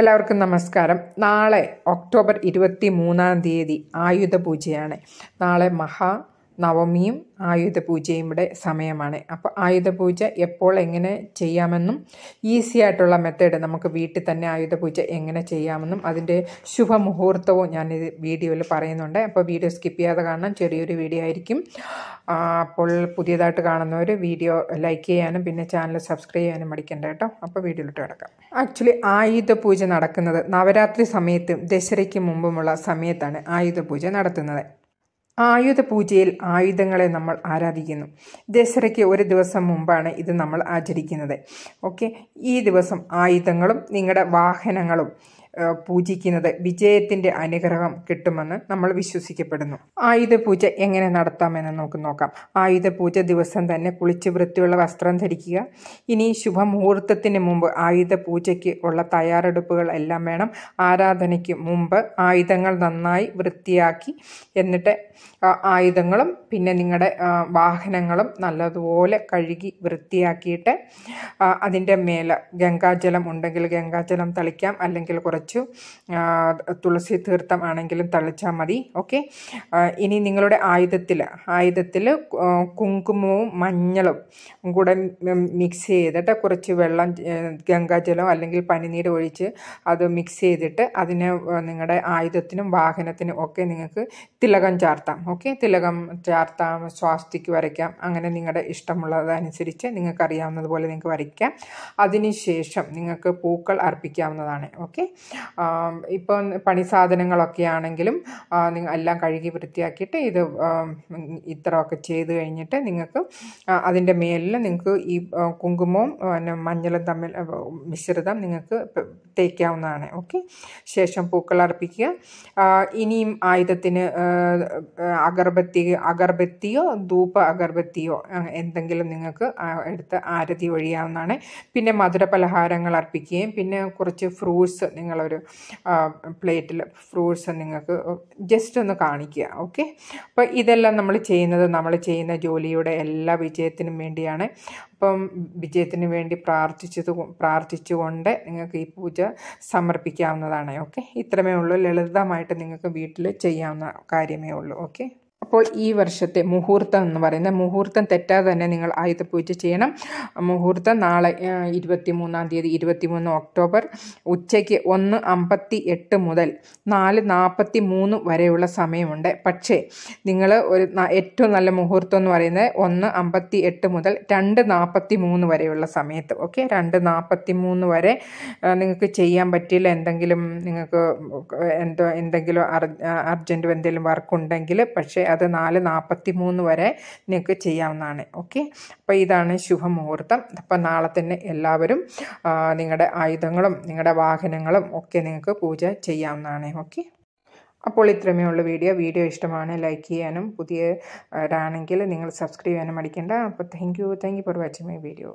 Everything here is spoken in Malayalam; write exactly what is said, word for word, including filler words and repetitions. എല്ലാവർക്കും നമസ്കാരം. നാളെ ഒക്ടോബർ ഇരുപത്തി മൂന്നാം തീയതി ആയുധ പൂജയാണ്. നാളെ മഹാ നവമിയും ആയുധ പൂജയുടെ സമയമാണ്. അപ്പോൾ ആയുധ പൂജ എപ്പോൾ എങ്ങനെ ചെയ്യാമെന്നും ഈസി ആയിട്ടുള്ള മെത്തേഡ് നമുക്ക് വീട്ടിൽ തന്നെ ആയുധ പൂജ എങ്ങനെ ചെയ്യാമെന്നും അതിൻ്റെ ശുഭമുഹൂർത്തവും ഞാനിത് വീഡിയോയിൽ പറയുന്നുണ്ട്. അപ്പോൾ വീഡിയോ സ്കിപ്പ് ചെയ്യാതെ കാണാൻ, ചെറിയൊരു വീഡിയോ ആയിരിക്കും. അപ്പോൾ പുതിയതായിട്ട് കാണുന്നവർ വീഡിയോ ലൈക്ക് ചെയ്യാനും പിന്നെ ചാനൽ സബ്സ്ക്രൈബ് ചെയ്യാനും മടിക്കണ്ട കേട്ടോ. അപ്പോൾ വീഡിയോയിലോട്ട് കിടക്കാം. ആക്ച്വലി ആയുധ പൂജ നടക്കുന്നത് നവരാത്രി സമയത്തും ദസരയ്ക്ക് മുമ്പുമുള്ള സമയത്താണ് ആയുധ പൂജ നടത്തുന്നത്. ആയുധ പൂജയിൽ ആയുധങ്ങളെ നമ്മൾ ആരാധിക്കുന്നു. ദസരയ്ക്ക് ഒരു ദിവസം മുമ്പാണ് ഇത് നമ്മൾ ആചരിക്കുന്നത്. ഓക്കെ, ഈ ദിവസം ആയുധങ്ങളും നിങ്ങളുടെ വാഹനങ്ങളും പൂജിക്കുന്നത് വിജയത്തിൻ്റെ അനുഗ്രഹം കിട്ടുമെന്ന് നമ്മൾ വിശ്വസിക്കപ്പെടുന്നു. ആയുധ പൂജ എങ്ങനെ നടത്താമെന്ന് നമുക്ക് നോക്കാം. ആയുധ പൂജ ദിവസം തന്നെ കുളിച്ച് വൃത്തിയുള്ള വസ്ത്രം ധരിക്കുക. ഇനി ശുഭമുഹൂർത്തത്തിന് മുമ്പ് ആയുധ പൂജയ്ക്ക് ഉള്ള തയ്യാറെടുപ്പുകൾ എല്ലാം വേണം. ആരാധനയ്ക്ക് മുമ്പ് ആയുധങ്ങൾ നന്നായി വൃത്തിയാക്കി, എന്നിട്ട് ആയുധങ്ങളും പിന്നെ നിങ്ങളുടെ വാഹനങ്ങളും നല്ലതുപോലെ കഴുകി വൃത്തിയാക്കിയിട്ട് അതിൻ്റെ മേലെ ഗംഗാജലം ഉണ്ടെങ്കിൽ ഗംഗാജലം തളിക്കാം, അല്ലെങ്കിൽ കുറച്ച് തുളസി തീർത്ഥം ആണെങ്കിലും തളിച്ചാൽ മതി. ഓക്കെ, ഇനി നിങ്ങളുടെ ആയുധത്തിൽ ആയുധത്തിൽ കുങ്കുമവും മഞ്ഞളും കൂടെ മിക്സ് ചെയ്തിട്ട് കുറച്ച് വെള്ളം, ഗംഗാജലം അല്ലെങ്കിൽ പനിനീര് ഒഴിച്ച് അത് മിക്സ് ചെയ്തിട്ട് അതിനെ നിങ്ങളുടെ ആയുധത്തിനും വാഹനത്തിനും ഒക്കെ നിങ്ങൾക്ക് തിലകം ചാർത്താം. ഓക്കെ, തിലകം ചാർത്താം, സ്വാസ്തിക്ക് വരയ്ക്കാം. അങ്ങനെ നിങ്ങളുടെ ഇഷ്ടമുള്ളതനുസരിച്ച് നിങ്ങൾക്കറിയാവുന്നതുപോലെ നിങ്ങൾക്ക് വരയ്ക്കാം. അതിനുശേഷം നിങ്ങൾക്ക് പൂക്കൾ അർപ്പിക്കാവുന്നതാണ്. ഓക്കെ, ഇപ്പോൾ പണി സാധനങ്ങളൊക്കെ ആണെങ്കിലും നിങ്ങൾ എല്ലാം കഴുകി വൃത്തിയാക്കിയിട്ട് ഇത് ഇത്രയൊക്കെ ചെയ്ത് കഴിഞ്ഞിട്ട് നിങ്ങൾക്ക് അതിൻ്റെ മേലിൽ നിങ്ങൾക്ക് ഈ കുങ്കുമവും പിന്നെ മഞ്ഞളും തമ്മിൽ മിശ്രിതം നിങ്ങൾക്ക് തേക്കാവുന്നതാണ്. ഓക്കെ, ശേഷം പൂക്കൾ അർപ്പിക്കുക. ഇനിയും ആയുധത്തിന് അഗർബത്തി അഗർബത്തിയോ ധൂപ അഗർബത്തിയോ എന്തെങ്കിലും നിങ്ങൾക്ക് എടുത്ത് ആരതി ഒഴിയാവുന്നതാണ്. പിന്നെ മധുര പലഹാരങ്ങൾ അർപ്പിക്കുകയും പിന്നെ കുറച്ച് ഫ്രൂട്ട്സ് നിങ്ങളൊരു പ്ലേറ്റിൽ ഫ്രൂട്ട്സ് നിങ്ങൾക്ക് ജസ്റ്റ് ഒന്ന് കാണിക്കുക. ഓക്കെ, അപ്പോൾ ഇതെല്ലാം നമ്മൾ ചെയ്യുന്നത് നമ്മൾ ചെയ്യുന്ന ജോലിയുടെ എല്ലാ വിജയത്തിനും വേണ്ടിയാണ്. അപ്പം വിജയത്തിന് വേണ്ടി പ്രാർത്ഥിച്ചത് പ്രാർത്ഥിച്ചുകൊണ്ട് നിങ്ങൾക്ക് ഈ പൂജ സമർപ്പിക്കാവുന്നതാണ്. ഓക്കെ, ഇത്രമേ ഉള്ളൂ. ലളിതമായിട്ട് നിങ്ങൾക്ക് വീട്ടിൽ ചെയ്യാവുന്ന കാര്യമേ ഉള്ളൂ. ഓക്കെ, അപ്പോൾ ഈ വർഷത്തെ മുഹൂർത്തം എന്ന് പറയുന്ന മുഹൂർത്തം തെറ്റാതെ തന്നെ നിങ്ങൾ ആയുധ പൂജ ചെയ്യണം. മുഹൂർത്തം നാളെ ഇരുപത്തി മൂന്നാം തീയതി ഇരുപത്തി മൂന്ന് ഒക്ടോബർ ഉച്ചയ്ക്ക് ഒന്ന് അമ്പത്തി എട്ട് മുതൽ നാല് നാൽപ്പത്തി മൂന്ന് വരെയുള്ള സമയമുണ്ട്. പക്ഷേ നിങ്ങൾ ഒരു ഏറ്റവും നല്ല മുഹൂർത്തം എന്ന് പറയുന്നത് ഒന്ന് അമ്പത്തി എട്ട് മുതൽ രണ്ട് നാൽപ്പത്തി മൂന്ന് വരെയുള്ള സമയത്ത്. ഓക്കെ, രണ്ട് നാൽപ്പത്തി മൂന്ന് വരെ നിങ്ങൾക്ക് ചെയ്യാൻ പറ്റില്ല. എന്തെങ്കിലും നിങ്ങൾക്ക് എന്തോ എന്തെങ്കിലും അർജൻറ്റ് എന്തെങ്കിലും വർക്കുണ്ടെങ്കിൽ പക്ഷേ അത് നാല് നാൽപ്പത്തി മൂന്ന് വരെ നിങ്ങൾക്ക് ചെയ്യാവുന്നതാണ്. ഓക്കെ, അപ്പോൾ ഇതാണ് ശുഭമുഹൂർത്തം. അപ്പം നാളെ തന്നെ എല്ലാവരും നിങ്ങളുടെ ആയുധങ്ങളും നിങ്ങളുടെ വാഹനങ്ങളും ഒക്കെ നിങ്ങൾക്ക് പൂജ ചെയ്യാവുന്നതാണ്. ഓക്കെ, അപ്പോൾ ഇത്രമേ ഉള്ളൂ വീഡിയോ. വീഡിയോ ഇഷ്ടമാണ് ലൈക്ക് ചെയ്യാനും പുതിയവരാണെങ്കിൽ നിങ്ങൾ സബ്സ്ക്രൈബ് ചെയ്യാനും മടിക്കേണ്ട. അപ്പോൾ thank you thank you for watching my video.